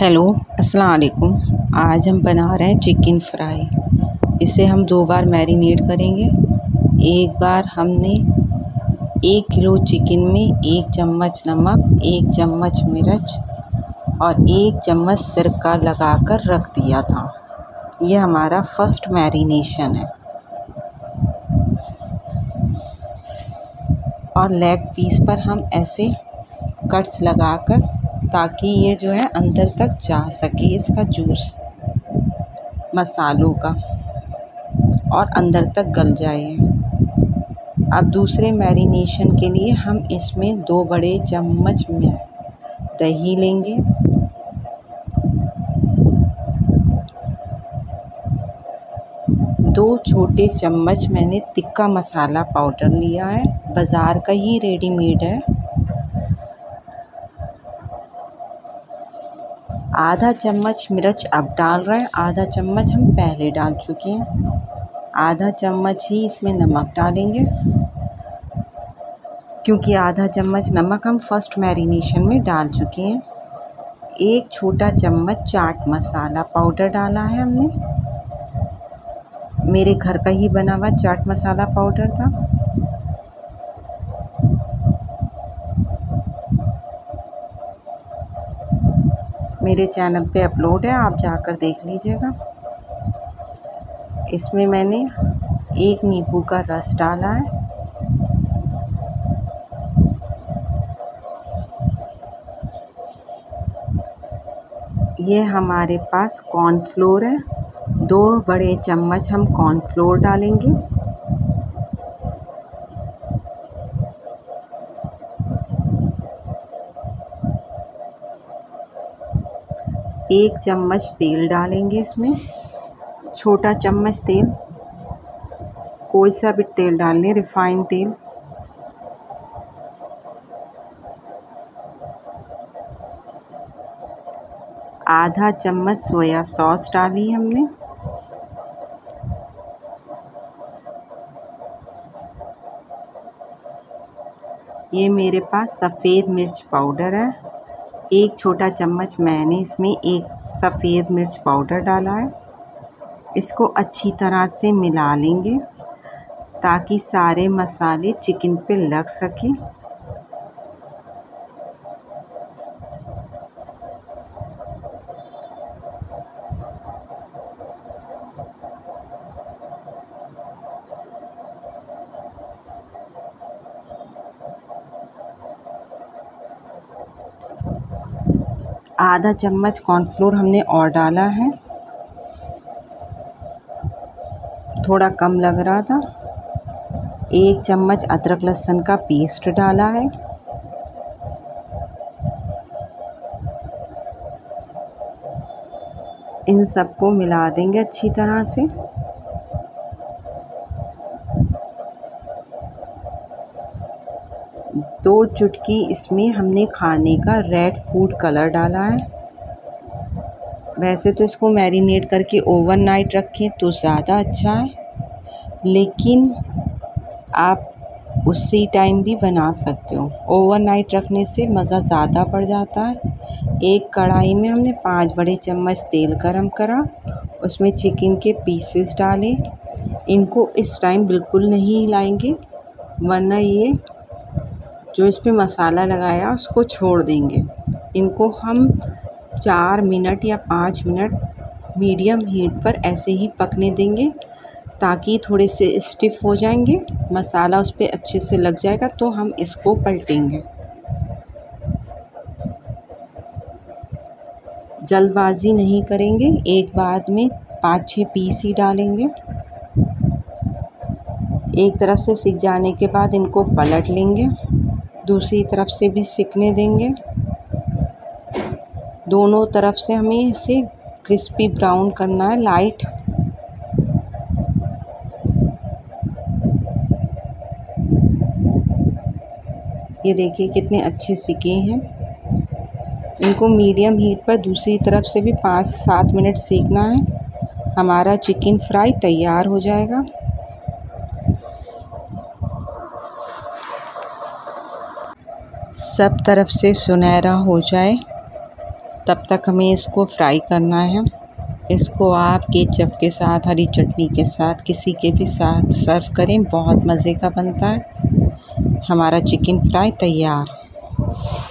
Hello अस्सलाम वालेकुम। आज हम बना रहे हैं चिकन फ्राई। इसे हम दो बार मैरिनेट करेंगे। एक बार हमने 1 किलो चिकन में 1 चम्मच नमक, 1 चम्मच मिर्च और 1 चम्मच सिरका लगाकर रख दिया था। ये हमारा फर्स्ट मैरिनेशन है। और लेग पीस पर हम ऐसे कट्स लगाकर ताकि ये जो है अंदर तक जा सके, इसका जूस मसालों का, और अंदर तक गल जाए। अब दूसरे मैरिनेशन के लिए हम इसमें 2 बड़े चम्मच में दही लेंगे। दो छोटे चम्मच मैंने तिक्का मसाला पाउडर लिया है, बाज़ार का ही रेडीमेड है। आधा चम्मच मिर्च अब डाल रहे हैं, आधा चम्मच हम पहले डाल चुके हैं। आधा चम्मच ही इसमें नमक डालेंगे क्योंकि आधा चम्मच नमक हम फर्स्ट मैरिनेशन में डाल चुके हैं। 1 छोटा चम्मच चाट मसाला पाउडर डाला है हमने, मेरे घर का ही बना हुआ चाट मसाला पाउडर था। मेरे चैनल पे अपलोड है, आप जाकर देख लीजिएगा। इसमें मैंने 1 नींबू का रस डाला है। ये हमारे पास कॉर्नफ्लोर है, 2 बड़े चम्मच हम कॉर्नफ्लोर डालेंगे। एक चम्मच तेल डालेंगे, इसमें छोटा चम्मच तेल, कोई सा भी तेल डाल लें, रिफाइंड तेल। आधा चम्मच सोया सॉस डाली हमने। ये मेरे पास सफ़ेद मिर्च पाउडर है, 1 छोटा चम्मच मैंने इसमें 1 सफ़ेद मिर्च पाउडर डाला है। इसको अच्छी तरह से मिला लेंगे ताकि सारे मसाले चिकन पे लग सकें। आधा चम्मच कॉर्नफ्लोर हमने और डाला है, थोड़ा कम लग रहा था। 1 चम्मच अदरक लहसुन का पेस्ट डाला है। इन सबको मिला देंगे अच्छी तरह से। दो चुटकी इसमें हमने खाने का रेड फूड कलर डाला है। वैसे तो इसको मैरिनेट करके ओवरनाइट रखें तो ज़्यादा अच्छा है, लेकिन आप उसी टाइम भी बना सकते हो। ओवरनाइट रखने से मज़ा ज़्यादा बढ़ जाता है। एक कढ़ाई में हमने 5 बड़े चम्मच तेल गरम करा, उसमें चिकन के पीसेस डाले। इनको इस टाइम बिल्कुल नहीं हिलाएंगे, वरना ये जो इस पे मसाला लगाया उसको छोड़ देंगे। इनको हम 4 मिनट या 5 मिनट मीडियम हीट पर ऐसे ही पकने देंगे ताकि थोड़े से स्टिफ हो जाएंगे, मसाला उस पे अच्छे से लग जाएगा। तो हम इसको पलटेंगे। जल्दबाजी नहीं करेंगे, एक बार में 5-6 पीस ही डालेंगे। एक तरफ से सिक जाने के बाद इनको पलट लेंगे, दूसरी तरफ से भी सिकने देंगे। दोनों तरफ से हमें इसे क्रिस्पी ब्राउन करना है, लाइट। ये देखिए कितने अच्छे सिके हैं। इनको मीडियम हीट पर दूसरी तरफ से भी 5-7 मिनट सेकना है। हमारा चिकन फ्राई तैयार हो जाएगा। सब तरफ से सुनहरा हो जाए तब तक हमें इसको फ्राई करना है। इसको आप केचप के साथ, हरी चटनी के साथ, किसी के भी साथ सर्व करें, बहुत मज़े का बनता है। हमारा चिकन फ्राई तैयार।